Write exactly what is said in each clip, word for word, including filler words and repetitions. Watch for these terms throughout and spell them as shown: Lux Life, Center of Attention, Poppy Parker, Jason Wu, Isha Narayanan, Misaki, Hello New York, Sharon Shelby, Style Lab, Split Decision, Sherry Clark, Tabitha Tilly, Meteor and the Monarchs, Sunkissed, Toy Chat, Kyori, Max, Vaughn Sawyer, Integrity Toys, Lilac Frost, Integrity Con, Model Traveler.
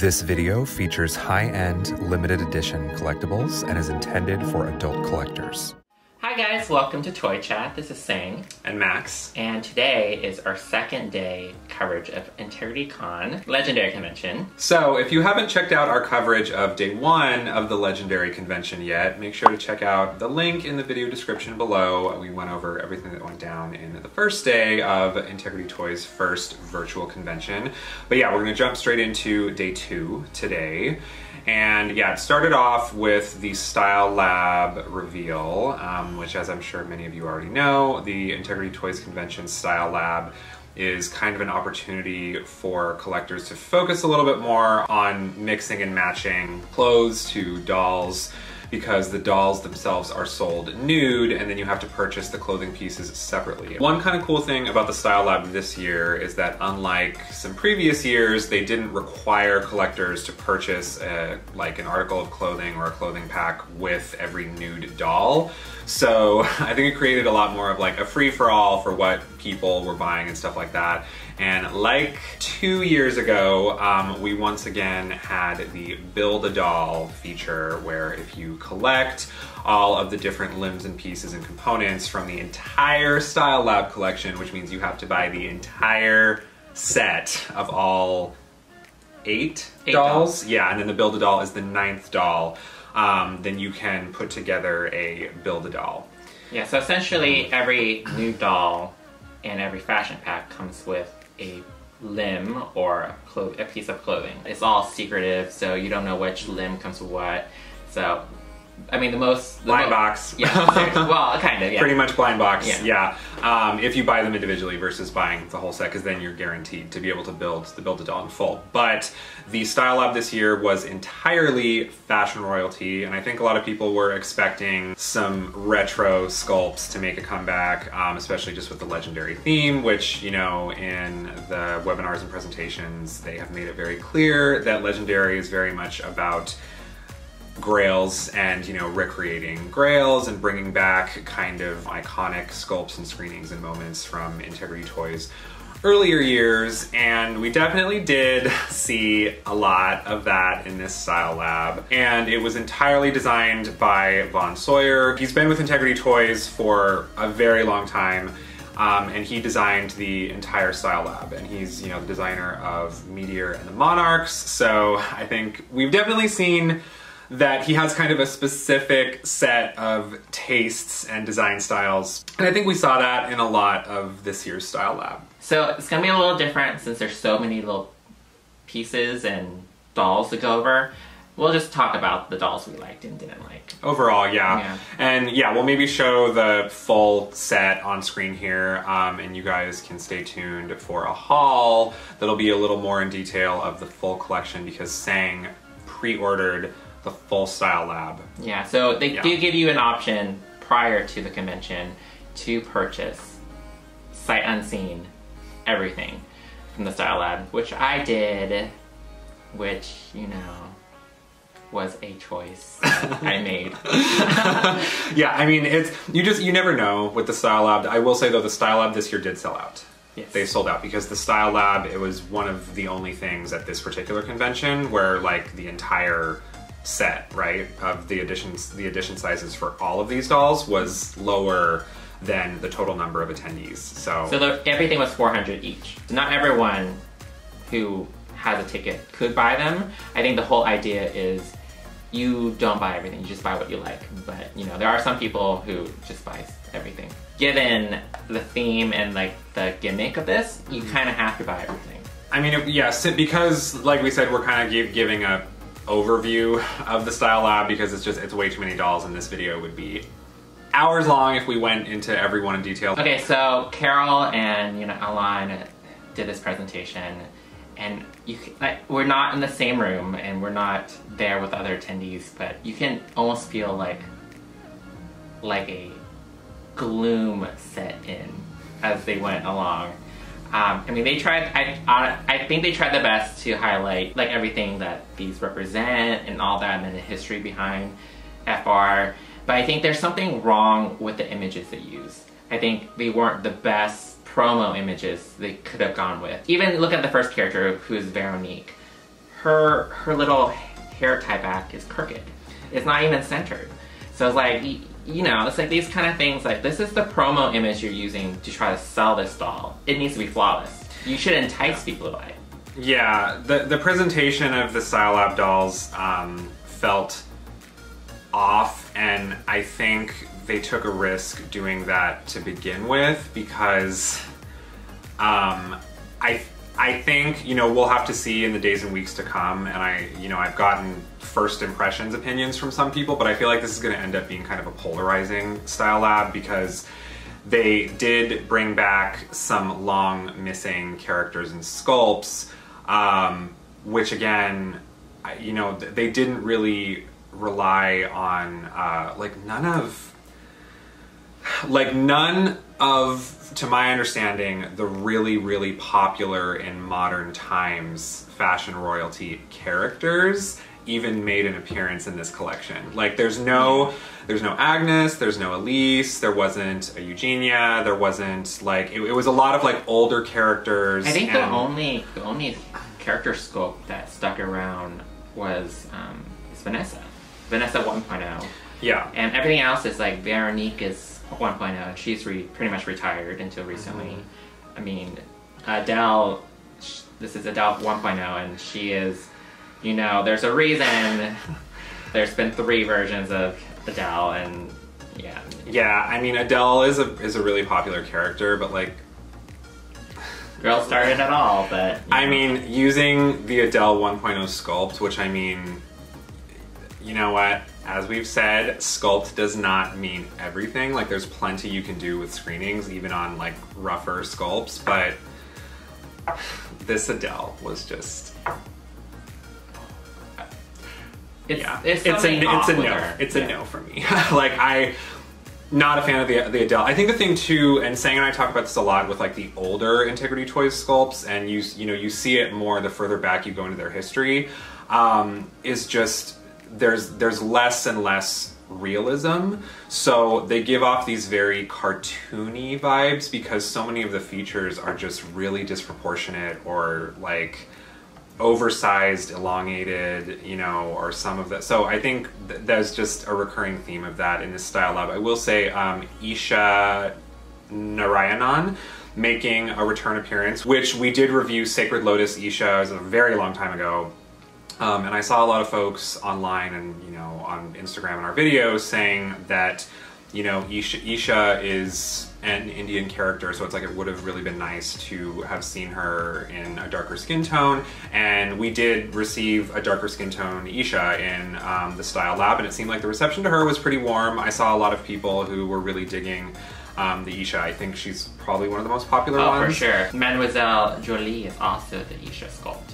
This video features high-end, limited edition collectibles and is intended for adult collectors. Hi guys, welcome to Toy Chat. This is Sang. And Max. And today is our second day coverage of Integrity Con, Legendary Convention. So if you haven't checked out our coverage of day one of the Legendary Convention yet, make sure to check out the link in the video description below. We went over everything that went down in the first day of Integrity Toys' first virtual convention. But yeah, we're gonna jump straight into day two today. And yeah, it started off with the Style Lab reveal, um, which, as I'm sure many of you already know, the Integrity Toys Convention Style Lab is kind of an opportunity for collectors to focus a little bit more on mixing and matching clothes to dolls, because the dolls themselves are sold nude and then you have to purchase the clothing pieces separately. One kind of cool thing about the Style Lab this year is that, unlike some previous years, they didn't require collectors to purchase a, like an article of clothing or a clothing pack with every nude doll. So I think it created a lot more of like a free-for-all for what people were buying and stuff like that. And like two years ago, um, we once again had the Build-A-Doll feature, where if you collect all of the different limbs and pieces and components from the entire Style Lab collection, which means you have to buy the entire set of all eight, eight dolls. dolls. Yeah, and then the Build-A-Doll is the ninth doll. Um, then you can put together a Build-A-Doll. Yeah, so essentially every new doll and every fashion pack comes with a limb or a, a piece of clothing. It's all secretive, so you don't know which limb comes with what. So, I mean, the most... The blind most, box. Yeah, well, kind of, yeah. Pretty much blind box, yeah. yeah. Um, if you buy them individually versus buying the whole set, because then you're guaranteed to be able to build the Build-A-Doll in full. But the Style Lab this year was entirely Fashion Royalty, and I think a lot of people were expecting some retro sculpts to make a comeback, um, especially just with the Legendary theme, which, you know, in the webinars and presentations, they have made it very clear that Legendary is very much about grails and, you know, recreating grails and bringing back kind of iconic sculpts and screenings and moments from Integrity Toys' earlier years. And we definitely did see a lot of that in this Style Lab. And it was entirely designed by Vaughn Sawyer. He's been with Integrity Toys for a very long time. Um, and he designed the entire Style Lab, and he's, you know, the designer of Meteor and the Monarchs. So I think we've definitely seen that he has kind of a specific set of tastes and design styles. And I think we saw that in a lot of this year's Style Lab. So it's gonna be a little different since there's so many little pieces and dolls to go over. We'll just talk about the dolls we liked and didn't like. Overall, yeah. yeah. And yeah, we'll maybe show the full set on screen here, um, and you guys can stay tuned for a haul that'll be a little more in detail of the full collection, because Sang pre-ordered the full Style Lab. Yeah, so they yeah. do give you an option prior to the convention to purchase, sight unseen, everything from the Style Lab, which I did, which, you know, was a choice I made. Yeah, I mean, it's, you just, you never know with the Style Lab. I will say though, the Style Lab this year did sell out. Yes. They sold out, because the Style Lab, it was one of the only things at this particular convention where like the entire set, right, of the editions, the edition sizes for all of these dolls was lower than the total number of attendees. So, so the, everything was four hundred each. Not everyone who has a ticket could buy them. I think the whole idea is you don't buy everything, you just buy what you like. But, you know, there are some people who just buy everything. Given the theme and like the gimmick of this, you kind of have to buy everything. I mean, yes, yeah, because like we said, we're kind of give, giving a overview of the Style Lab, because it's just, it's way too many dolls, and this video would be hours long if we went into every one in detail. Okay, so Carol and, you know, Alan did this presentation, and you can, like, we're not in the same room and we're not there with other attendees, but you can almost feel like like a gloom set in as they went along. Um, I mean, they tried, I, I think they tried the best to highlight like everything that these represent and all that, and the history behind F R. But I think there's something wrong with the images they used. I think they weren't the best promo images they could have gone with. Even look at the first character, who is Veronique. her her little hair tie back is crooked. It's not even centered. So it's like, you know, it's like these kind of things, like this is the promo image you're using to try to sell this doll. It needs to be flawless. You should entice people to buy it. Yeah, the, the presentation of the Style Lab dolls um, felt off, and I think they took a risk doing that to begin with, because um, I I think, you know, we'll have to see in the days and weeks to come, and I, you know, I've gotten first impressions opinions from some people, but I feel like this is going to end up being kind of a polarizing Style Lab, because they did bring back some long missing characters and sculpts, um, which again, you know, they didn't really rely on, uh, like none of, like none of, to my understanding, the really, really popular in modern times fashion royalty characters even made an appearance in this collection. Like there's no, there's no Agnes, there's no Elise, there wasn't a Eugenia, there wasn't like, it, it was a lot of like older characters. I think the only, the only character sculpt that stuck around was um, is Vanessa. Vanessa one point oh. Yeah. And everything else is like Veronique is one point oh. She's re pretty much retired until recently. Mm-hmm. I mean, Adele, sh this is Adele one point oh, and she is, you know, there's a reason there's been three versions of Adele, and yeah. Yeah, I mean, Adele is a is a really popular character, but like, girl started at all, but I know. mean, using the Adele one point oh sculpt, which I mean, you know what, as we've said, sculpt does not mean everything. Like there's plenty you can do with screenings, even on like rougher sculpts, but this Adele was just, It's, yeah, it's, it's, a, it's a no. It's yeah. a no for me. Like I, not a fan of the the Adele. I think the thing too, and Sang and I talk about this a lot with like the older Integrity Toys sculpts, and you you know you see it more the further back you go into their history, um, is just there's there's less and less realism. So they give off these very cartoony vibes because so many of the features are just really disproportionate or like oversized, elongated, you know, or some of that. So I think th there's just a recurring theme of that in this Style Lab. I will say um, Isha Narayanan making a return appearance, which we did review Sacred Lotus Isha, it was a very long time ago. Um, and I saw a lot of folks online and, you know, on Instagram and our videos saying that, you know, Isha, Isha is an Indian character, so it's like it would have really been nice to have seen her in a darker skin tone, and we did receive a darker skin tone Isha in um, the Style Lab, and it seemed like the reception to her was pretty warm. I saw a lot of people who were really digging um, the Isha. I think she's probably one of the most popular oh, ones. Oh, for sure. Mademoiselle Jolie is also the Isha sculpt.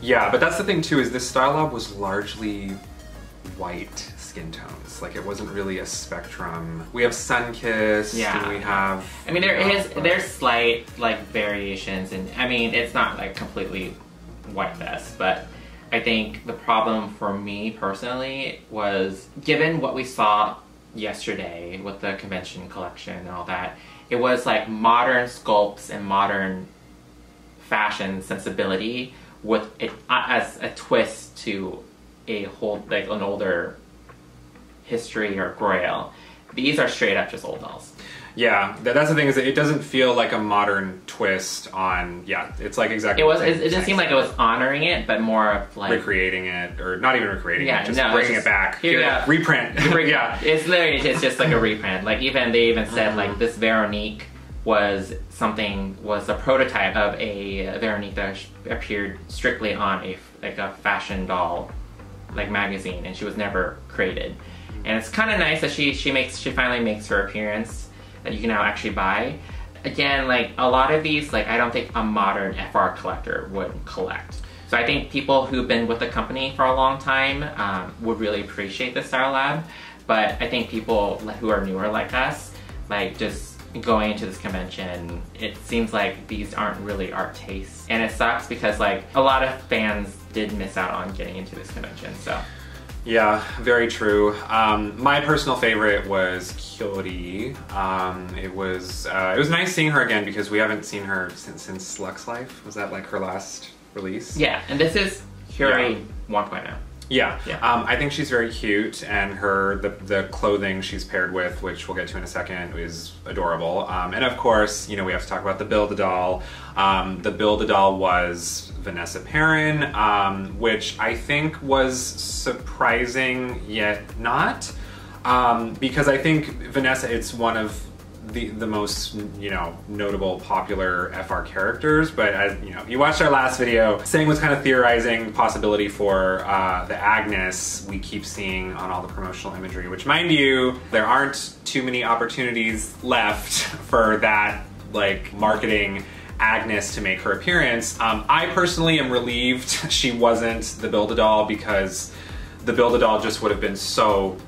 Yeah, but that's the thing too, is this Style Lab was largely white skin tones. Like it wasn't really a spectrum. We have Sunkissed, yeah, and we have, I mean, there is there's slight like variations, and I mean it's not like completely white vest, but I think the problem for me personally was, given what we saw yesterday with the convention collection and all that, it was like modern sculpts and modern fashion sensibility with it as a twist to a whole, like an older history or grail. These are straight up just old dolls. Yeah, that's the thing, is that it doesn't feel like a modern twist on, yeah, it's like exactly it was. It, it didn't seem like it was honoring it, but more of like recreating it, or not even recreating yeah, it, just no, bringing just, it back. Here you know, reprint. Yeah, it's literally it's just like a reprint. Like even they even said mm-hmm. like this Veronique was something was a prototype of a Veronique that appeared strictly on a like a fashion doll like magazine, and she was never created. And it's kind of nice that she she makes she finally makes her appearance that you can now actually buy. Again, like a lot of these, like I don't think a modern F R collector would collect. So I think people who've been with the company for a long time um, would really appreciate the Style Lab. But I think people who are newer like us, like just going into this convention, it seems like these aren't really our tastes, and it sucks because like a lot of fans did miss out on getting into this convention. So. Yeah, very true. Um, my personal favorite was Kyori. Um, it was uh, it was nice seeing her again, because we haven't seen her since since Lux Life. Was that like her last release? Yeah, and this is Kyori yeah. one point oh. Yeah, yeah. Um, I think she's very cute, and her the, the clothing she's paired with, which we'll get to in a second, is adorable. Um, and of course, you know, we have to talk about the Build-A-Doll. Um, the Build-A-Doll was Vanessa Perrin, um, which I think was surprising yet not, um, because I think Vanessa, it's one of the the most, you know, notable popular F R characters, but as you know, you watched our last video, Sang was kind of theorizing possibility for uh, the Agnes we keep seeing on all the promotional imagery, which mind you, there aren't too many opportunities left for that, like, marketing Agnes to make her appearance. Um, I personally am relieved she wasn't the Build-A-Doll, because the Build-A-Doll just would have been so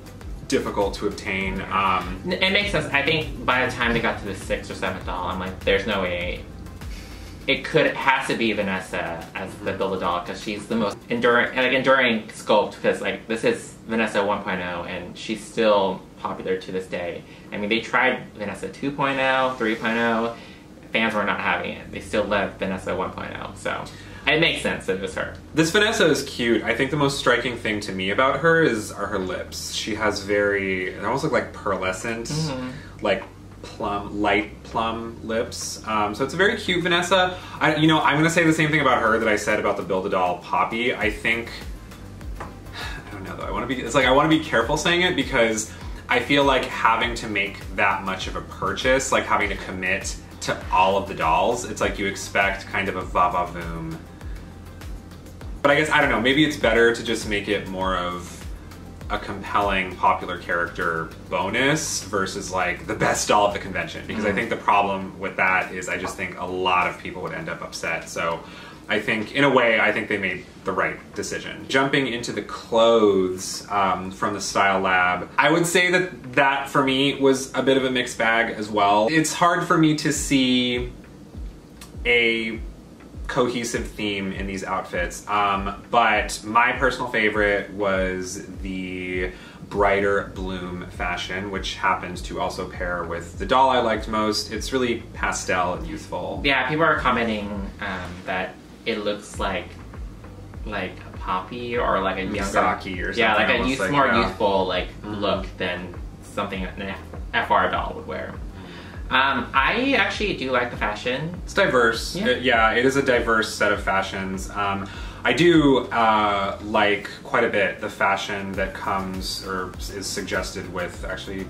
difficult to obtain. Um, it makes sense. I think by the time they got to the sixth or seventh doll, I'm like, there's no way. It could, it has to be Vanessa as the Build-A-Doll, because she's the most enduring, like, enduring sculpt, because like this is Vanessa one point oh, and she's still popular to this day. I mean, they tried Vanessa two point oh, three point oh, fans were not having it. They still love Vanessa one point oh, so it makes sense that it was her. This Vanessa is cute. I think the most striking thing to me about her is are her lips. She has very, they almost look like pearlescent, mm-hmm. like plum, light plum lips. Um, so it's a very cute Vanessa. I, you know, I'm gonna say the same thing about her that I said about the Build-A-Doll Poppy. I think, I don't know though. I want to be. It's like I want to be careful saying it, because I feel like having to make that much of a purchase, like having to commit to all of the dolls, it's like you expect kind of a va-va-voom. But I guess, I don't know, maybe it's better to just make it more of a compelling popular character bonus versus like the best doll of the convention. Because mm. I think the problem with that is I just think a lot of people would end up upset. So I think, in a way, I think they made the right decision. Jumping into the clothes um, from the Style Lab, I would say that that for me was a bit of a mixed bag as well. It's hard for me to see a cohesive theme in these outfits, um, but my personal favorite was the brighter bloom fashion, which happens to also pair with the doll I liked most. It's really pastel and youthful. Yeah, people are commenting um, that it looks like like a Poppy or like a younger, Misaki or something. Yeah, like a youth, like, more yeah. youthful like mm-hmm. look than something an F R doll would wear. Um, I actually do like the fashion. It's diverse. Yeah, it, yeah, it is a diverse set of fashions. Um, I do uh, like quite a bit the fashion that comes or is suggested with actually.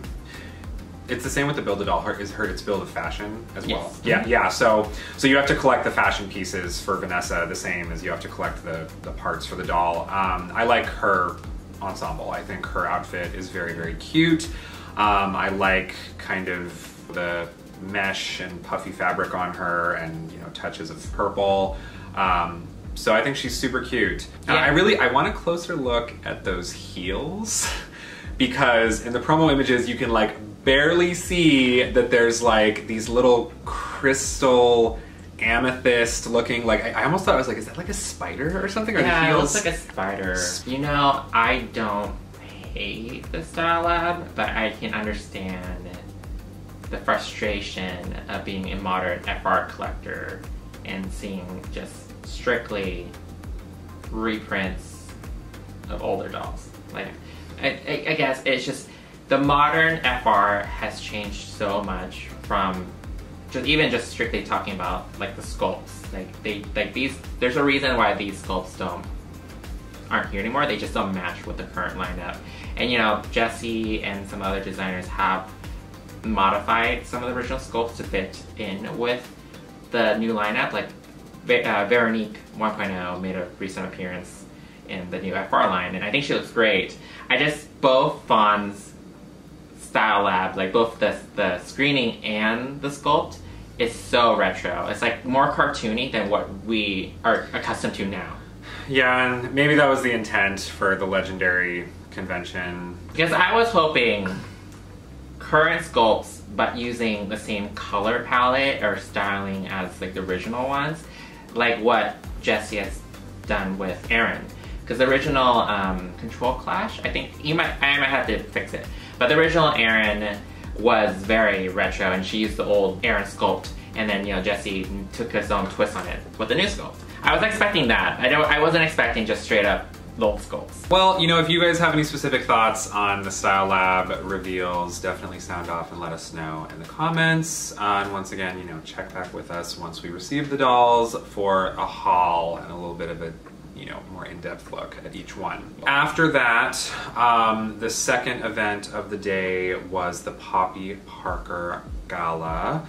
It's the same with the Build-A-Doll. Her is her it's build of fashion as well. Yes. Yeah, yeah. So so you have to collect the fashion pieces for Vanessa the same as you have to collect the, the parts for the doll. Um, I like her ensemble. I think her outfit is very, very cute. Um, I like kind of the mesh and puffy fabric on her, and you know, touches of purple. Um, so I think she's super cute. Yeah. Uh, I really I want a closer look at those heels, because in the promo images you can like barely see that there's like these little crystal amethyst looking, like, I, I almost thought I was like, is that like a spider or something? Or yeah, the heels? It looks like a spider. You know, I don't hate the Style Lab, but I can understand the frustration of being a modern F R collector and seeing just strictly reprints of older dolls. Like, I, I, I guess it's just, the modern F R has changed so much from just even just strictly talking about like the sculpts. Like they like these. There's a reason why these sculpts don't aren't here anymore. They just don't match with the current lineup. And you know, Jessie and some other designers have modified some of the original sculpts to fit in with the new lineup. Like uh, Veronique one point oh made a recent appearance in the new F R line, and I think she looks great. I just both Fawn's Style Lab, like both the, the screening and the sculpt, is so retro. It's like more cartoony than what we are accustomed to now. Yeah, and maybe that was the intent for the Legendary Convention. Because I was hoping current sculpts, but using the same color palette or styling as like the original ones, like what Jessie has done with Aaron. Because the original um, Control Clash, I think you might, I might have to fix it. But the original Erin was very retro, and she used the old Erin sculpt, and then, you know, Jessie took his own twist on it with the new sculpt. I was expecting that. I don't. I wasn't expecting just straight up L O L sculpts. Well, you know, if you guys have any specific thoughts on the Style Lab reveals, definitely sound off and let us know in the comments. Uh, and once again, you know, check back with us once we receive the dolls for a haul and a little bit of a, you know, more in-depth look at each one. After that, um, the second event of the day was the Poppy Parker Gala.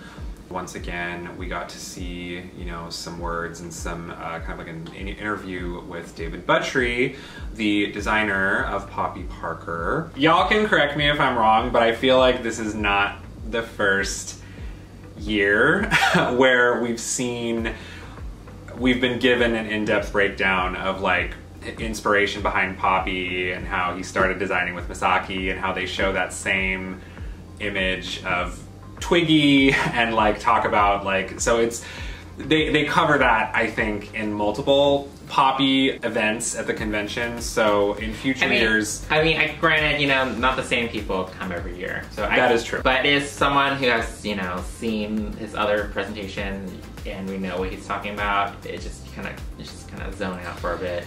Once again, we got to see, you know, some words and some uh, kind of like an, an interview with David Buttry, the designer of Poppy Parker. Y'all can correct me if I'm wrong, but I feel like this is not the first year where we've seen, we've been given an in-depth breakdown of like inspiration behind Poppy and how he started designing with Misaki and how they show that same image of Twiggy and like talk about like, so it's, they, they cover that I think in multiple Poppy events at the convention. So in future I mean, years. I mean, I, granted, you know, not the same people come every year. So that I, is true. But as someone who has, you know, seen his other presentation and we know what he's talking about, it just kind of, just kind of zone out for a bit.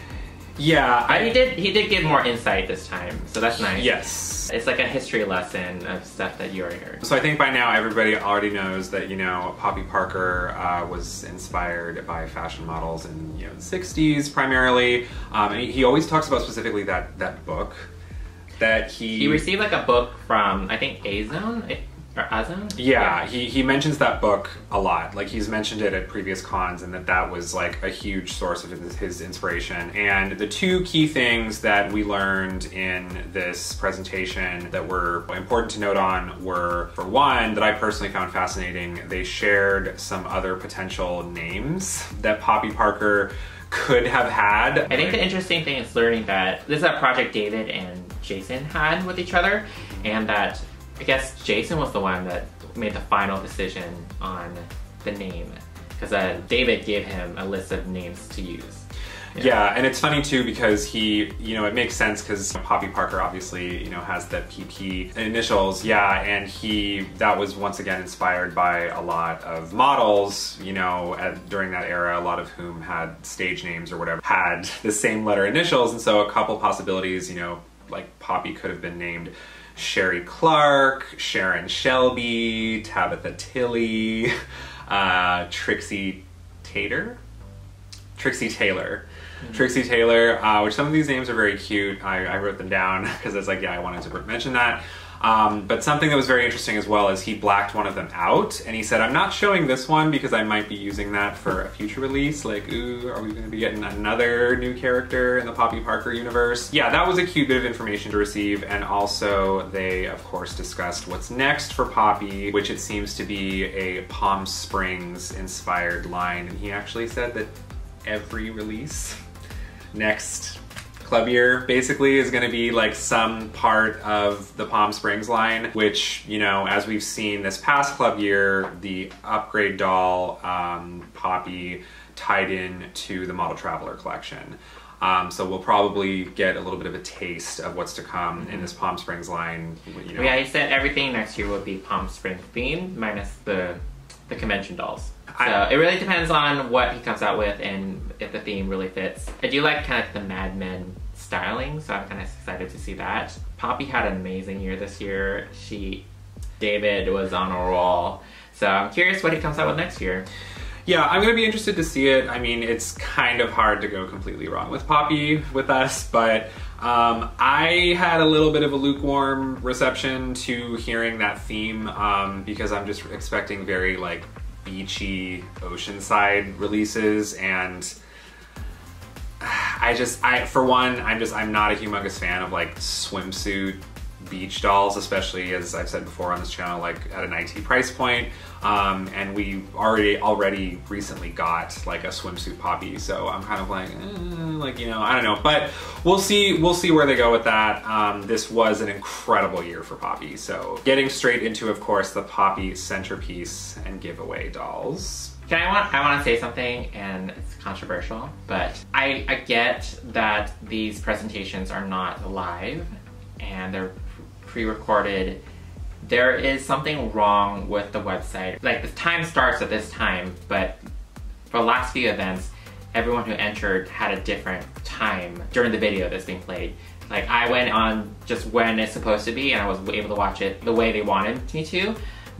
Yeah, but I, he did. He did give more insight this time, so that's nice. Yes, it's like a history lesson of stuff that you already heard. So I think by now everybody already knows that, you know, Poppy Parker uh, was inspired by fashion models in, you know, the sixties primarily. Um, and he always talks about specifically that that book that he he received like a book from I think A-Zone. Or Azam? Yeah, yeah. He, he mentions that book a lot. Like he's mentioned it at previous cons and that that was like a huge source of his, his inspiration. And the two key things that we learned in this presentation that were important to note on were, for one, that I personally found fascinating, they shared some other potential names that Poppy Parker could have had. I think the interesting thing is learning that this is a project David and Jason had with each other and that I guess Jason was the one that made the final decision on the name because uh, David gave him a list of names to use. Yeah. yeah, and it's funny too because he, you know, it makes sense because Poppy Parker obviously, you know, has the P P initials, yeah, and he, that was once again inspired by a lot of models, you know, at, during that era, a lot of whom had stage names or whatever, had the same letter initials, and so a couple possibilities, you know, like Poppy could have been named Sherry Clark, Sharon Shelby, Tabitha Tilly, uh, Trixie Tater? Trixie Taylor. Mm-hmm. Trixie Taylor, uh, which some of these names are very cute. I, I wrote them down because I was like, yeah, I wanted to mention that. Um, but something that was very interesting as well is he blacked one of them out and he said, I'm not showing this one because I might be using that for a future release. Like, ooh, are we going to be getting another new character in the Poppy Parker universe? Yeah, that was a cute bit of information to receive. And also they, of course, discussed what's next for Poppy, which it seems to be a Palm Springs inspired line. And he actually said that every release next club year basically is going to be like some part of the Palm Springs line, which, you know, as we've seen this past club year, the upgrade doll um, Poppy tied in to the Model Traveler collection. Um, so we'll probably get a little bit of a taste of what's to come mm-hmm. in this Palm Springs line. You know. Yeah, he said everything next year will be Palm Springs themed minus the, the convention dolls. So I, it really depends on what he comes out with and if the theme really fits. I do like kind of the Mad Men styling, so I'm kind of excited to see that. Poppy had an amazing year this year. She, David was on a roll. So I'm curious what he comes out with next year. Yeah, I'm gonna be interested to see it. I mean, it's kind of hard to go completely wrong with Poppy with us, but um, I had a little bit of a lukewarm reception to hearing that theme um, because I'm just expecting very like, beachy Oceanside releases, and I just, I for one, I'm just, I'm not a humongous fan of like swimsuit beach dolls, especially as I've said before on this channel, like at an I T price point. Um, and we already, already recently got like a swimsuit Poppy. So I'm kind of like, eh, like, you know, I don't know, but we'll see, we'll see where they go with that. Um, this was an incredible year for Poppy. So getting straight into, of course, the Poppy centerpiece and giveaway dolls. Can I want, I want to say something, and it's controversial, but I, I get that these presentations are not live and they're pre-recorded. There is something wrong with the website. Like the time starts at this time, but for the last few events, everyone who entered had a different time during the video that's being played. Like, I went on just when it's supposed to be and I was able to watch it the way they wanted me to,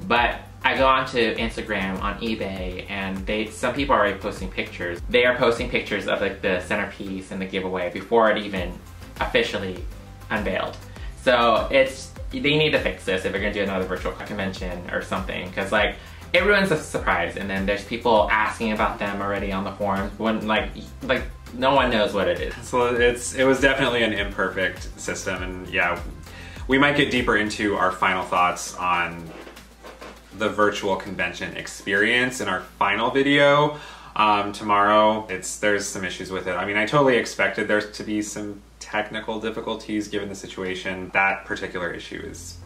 but I go onto Instagram, on eBay, and they some people are already posting pictures. They are posting pictures of like the centerpiece and the giveaway before it even officially unveiled. So it's, they need to fix this if they're gonna do another virtual convention or something, because like it ruins the surprise. And then there's people asking about them already on the forum when like like no one knows what it is. So it's it was definitely an imperfect system, and yeah, we might get deeper into our final thoughts on the virtual convention experience in our final video um, tomorrow. It's there's some issues with it. I mean, I totally expected there to be some technical difficulties given the situation. That particular issue is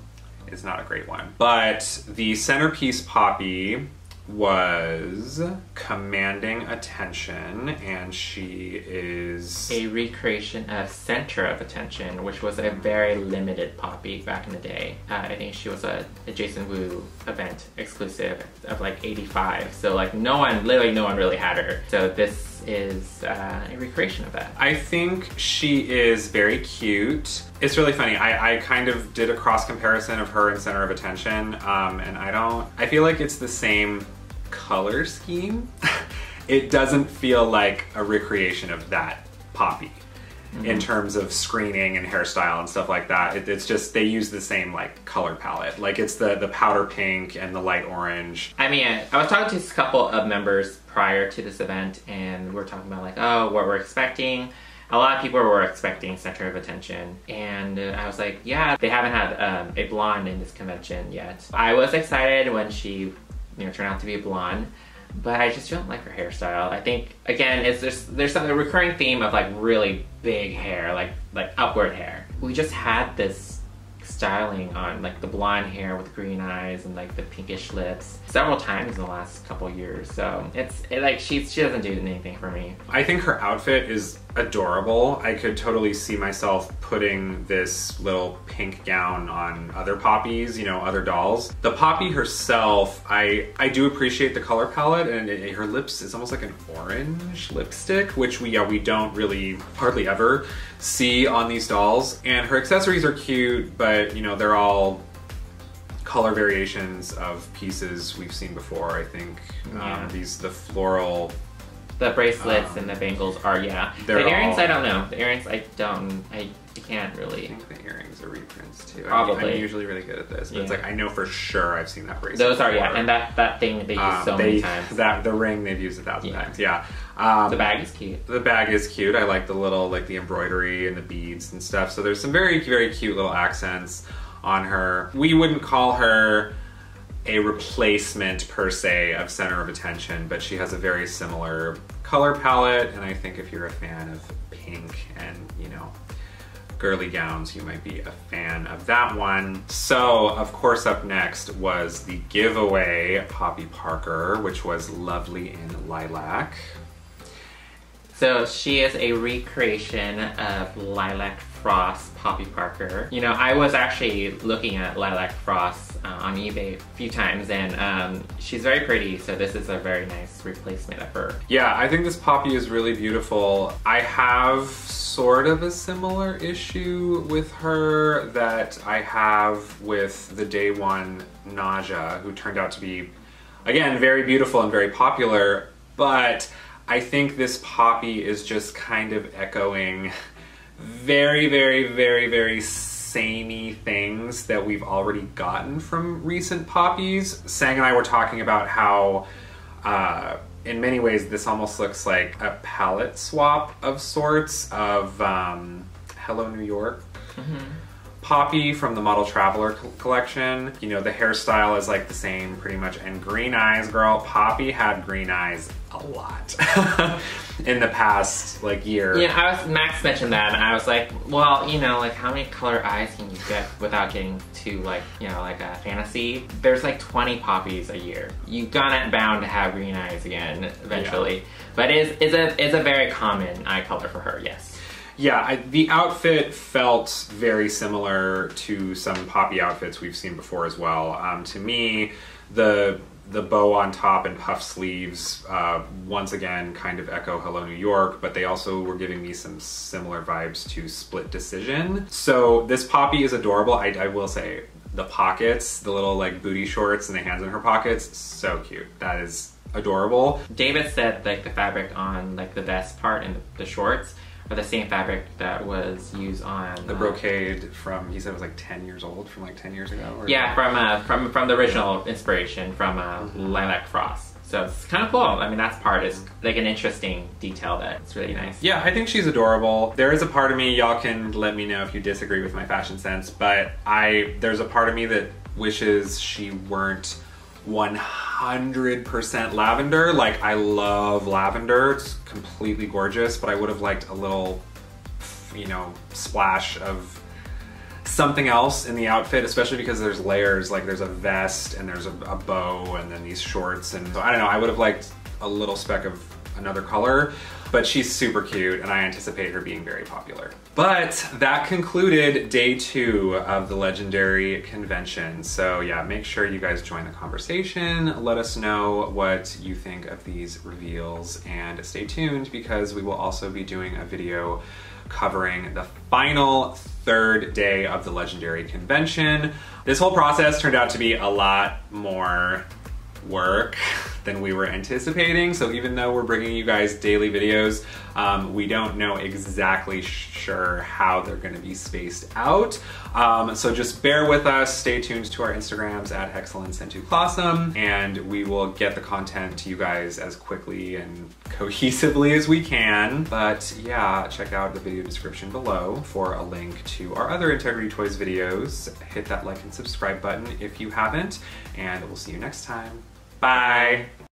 is not a great one. But the centerpiece Poppy was commanding attention, and she is a recreation of Center of Attention, which was a very limited Poppy back in the day. Uh, I think she was a, a Jason Wu event exclusive of like eighty-five. So like no one, literally no one really had her. So this is uh, a recreation of that. I think she is very cute. It's really funny. I, I kind of did a cross comparison of her and Center of Attention, um, and I don't, I feel like it's the same color scheme. It doesn't feel like a recreation of that Poppy mm-hmm. in terms of screening and hairstyle and stuff like that. It, it's just they use the same like color palette. Like it's the the powder pink and the light orange. I mean, I was talking to a couple of members prior to this event, and we were talking about like, oh, what we're expecting. A lot of people were expecting Center of Attention, and I was like, yeah, they haven't had um, a blonde in this convention yet. I was excited when she you know, turned out to be a blonde, but I just don't like her hairstyle. I think, again, it's just, there's some, a recurring theme of like really big hair, like like upward hair. We just had this styling on like the blonde hair with green eyes and like the pinkish lips several times in the last couple years. So it's it, like she, she doesn't do anything for me. I think her outfit is adorable. I could totally see myself putting this little pink gown on other poppies, you know, other dolls. The Poppy herself, I, I do appreciate the color palette, and it, her lips is almost like an orange lipstick, which we, yeah, we don't really hardly ever see on these dolls. And her accessories are cute, but you know, they're all color variations of pieces we've seen before, I think. Yeah. Um, these, the floral, the bracelets um, and the bangles are, yeah. The earrings, all, I don't know. The earrings, I don't, I can't really. I think the earrings are reprints too. Probably. I, I'm usually really good at this, but yeah. It's like, I know for sure I've seen that bracelet Those are, before. Yeah, and that, that thing they use um, so they, many times. That, the ring they've used a thousand yeah. times, yeah. Um, the bag is cute. The bag is cute. I like the little, like the embroidery and the beads and stuff. So there's some very, very cute little accents on her. We wouldn't call her a replacement per se of Center of Attention, but she has a very similar color palette, and I think if you're a fan of pink and, you know, girly gowns, you might be a fan of that one. So, of course, up next was the giveaway Poppy Parker, which was lovely in lilac. So she is a recreation of Lilac Frost Poppy Parker. You know, I was actually looking at Lilac Frost uh, on eBay a few times, and um, she's very pretty, so this is a very nice replacement of her. Yeah, I think this Poppy is really beautiful. I have sort of a similar issue with her that I have with the day one Naja, who turned out to be, again, very beautiful and very popular, but I think this Poppy is just kind of echoing very, very, very, very samey things that we've already gotten from recent Poppies. Sang and I were talking about how, uh, in many ways, this almost looks like a palette swap of sorts of um, Hello New York. Mm-hmm. Poppy from the Model Traveler collection. You know, the hairstyle is like the same pretty much, and green eyes, girl. Poppy had green eyes a lot in the past like year. Yeah, I was, Max mentioned that, and I was like, well, you know, like how many color eyes can you get without getting too like, you know, like a fantasy? There's like twenty Poppies a year. You're gonna bound to have green eyes again eventually. Yeah. But it's, it's, a, it's a very common eye color for her, yes. Yeah, I, the outfit felt very similar to some Poppy outfits we've seen before as well. Um, to me, the the bow on top and puff sleeves, uh, once again, kind of echo Hello New York, but they also were giving me some similar vibes to Split Decision. So this Poppy is adorable. I, I will say, the pockets, the little like booty shorts and the hands in her pockets, so cute. That is adorable. David said like the fabric on like the vest part and the shorts are the same fabric that was used on the brocade from, he said it was like ten years old, from like ten years ago? Or yeah, from, uh, from from the original inspiration from uh, mm-hmm. Lilac Frost. So it's kind of cool. I mean, that's part is like an interesting detail that's really nice. Yeah, I think she's adorable. There is a part of me, y'all can let me know if you disagree with my fashion sense, but I there's a part of me that wishes she weren't one hundred percent lavender. Like, I love lavender, it's completely gorgeous, but I would have liked a little, you know, splash of something else in the outfit, especially because there's layers, like there's a vest and there's a, a bow and then these shorts, and so I don't know, I would have liked a little speck of another color, but she's super cute and I anticipate her being very popular. But that concluded day two of the Legendary Convention. So yeah, make sure you guys join the conversation. Let us know what you think of these reveals and stay tuned because we will also be doing a video covering the final third day of the Legendary Convention. This whole process turned out to be a lot more work than we were anticipating. So even though we're bringing you guys daily videos, um, we don't know exactly sure how they're gonna be spaced out. Um, so just bear with us, stay tuned to our Instagrams at Hexalence and Tuclossom, and we will get the content to you guys as quickly and cohesively as we can. But yeah, check out the video description below for a link to our other Integrity Toys videos. Hit that like and subscribe button if you haven't, and we'll see you next time. Bye.